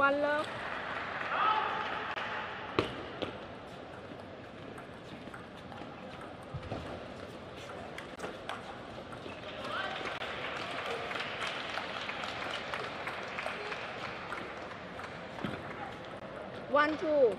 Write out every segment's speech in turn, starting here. One love. One, two.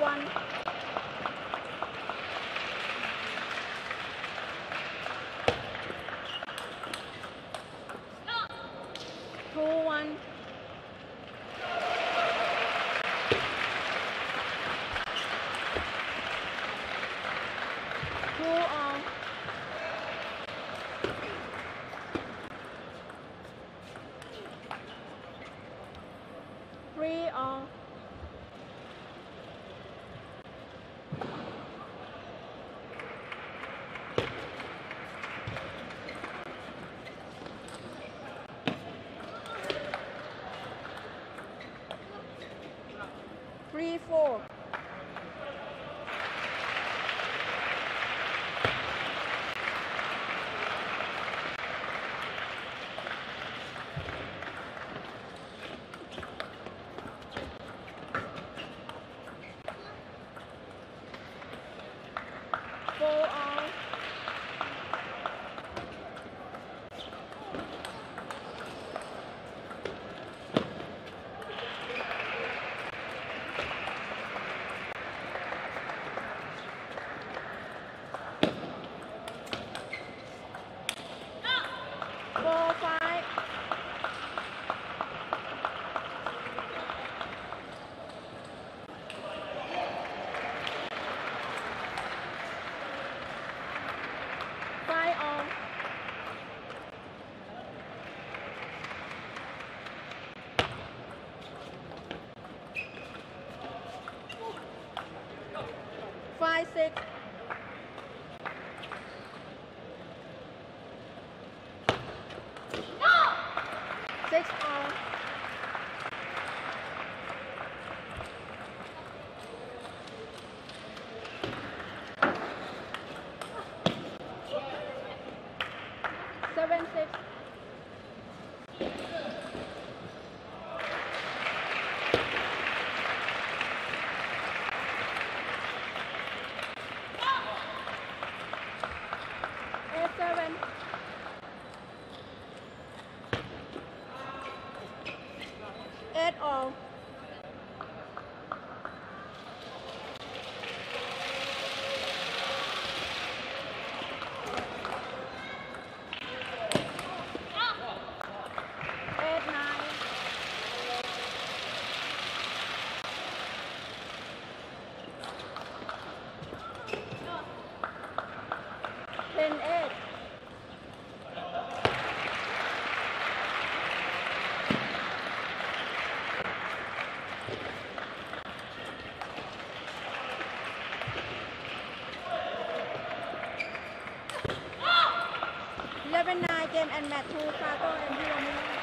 one. Stop. Throw one. Throw out. Three out. Four. Six. No. 6 on. No. 7 6. At all. 8 9 10 8. Game and Matthew, Sato, and Hiromi.